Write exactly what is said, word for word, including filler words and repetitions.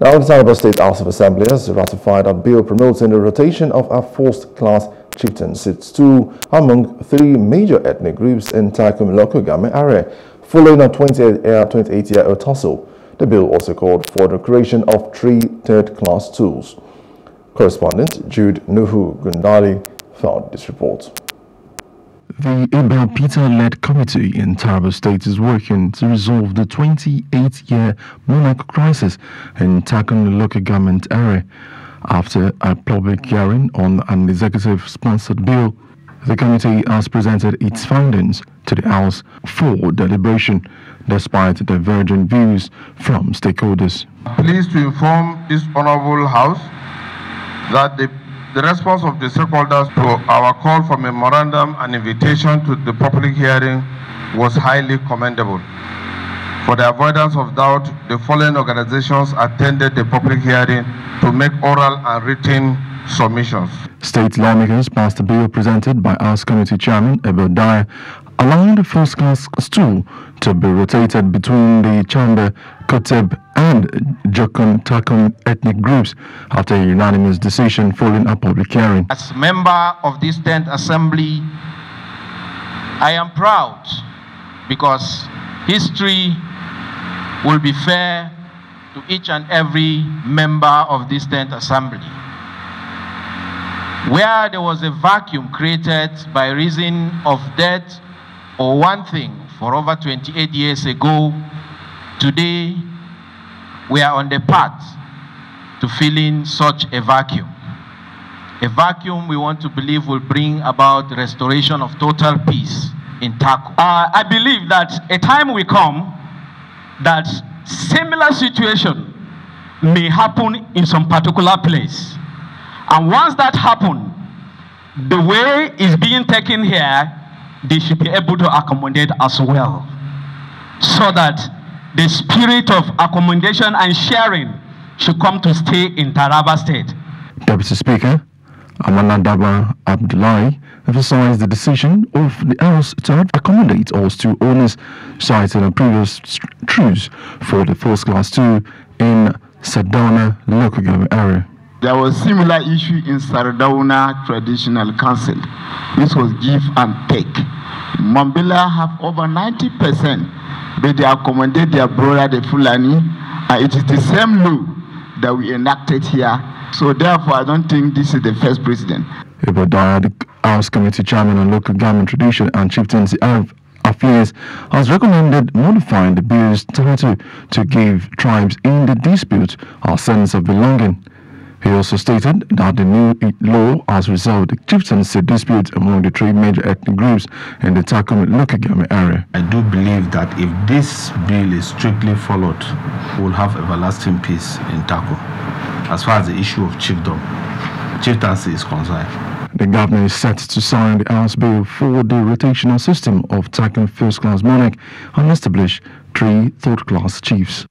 Now, the Taraba State House of Assembly has ratified a bill promoting the rotation of our first-class chieftains. It's two among three major ethnic groups in Takum Lokogam area, following a twenty-eight-year tussle. The bill also called for the creation of three third-class schools. Correspondent Jude Nuhu Gundali found this report. The Abel Peter-led committee in Taraba State is working to resolve the twenty-eight-year monarch crisis in Takum Lokogam area. After a public hearing on an executive-sponsored bill, the committee has presented its findings to the House for deliberation, despite divergent views from stakeholders. Pleased to inform this Honorable House that the The response of the stakeholders to our call for memorandum and invitation to the public hearing was highly commendable. For the avoidance of doubt, the following organizations attended the public hearing to make oral and written submissions. State lawmakers passed a bill presented by House Committee Chairman Eberdie, allowing the first-class stool to be rotated between the Chamba, Kotab and Jokan Takum ethnic groups after a unanimous decision following a public hearing. As a member of this tenth Assembly, I am proud because history will be fair to each and every member of this tenth Assembly. Where there was a vacuum created by reason of death or one thing for over twenty-eight years ago, today we are on the path to filling such a vacuum. A vacuum we want to believe will bring about restoration of total peace in Takum. Uh, I believe that a time will come that similar situation may happen in some particular place. And once that happens, the way is being taken here, they should be able to accommodate as well, so that the spirit of accommodation and sharing should come to stay in Taraba State. Deputy Speaker Amanda Daba Abdullahi emphasized the decision of the House to accommodate all stool owners, citing a previous truce for the first class two in Sedona Lokogam area. There was a similar issue in Saradauna Traditional Council. This was give and take. Mambila have over ninety percent, but they accommodate their brother, the Fulani, and it is the same law that we enacted here. So therefore, I don't think this is the first precedent. Eberdie, the House Committee Chairman on Local Government Tradition and Chieftaincy Affairs, has recommended modifying the bill's title to give tribes in the dispute a sense of belonging. He also stated that the new law has resolved the chieftaincy dispute among the three major ethnic groups in the Takum Lokogam area. I do believe that if this bill is strictly followed, we'll have everlasting peace in Takum, as far as the issue of chiefdom, chieftaincy is concerned. The governor is set to sign the House bill for the rotational system of Takum first-class monarch and establish three third-class chiefs.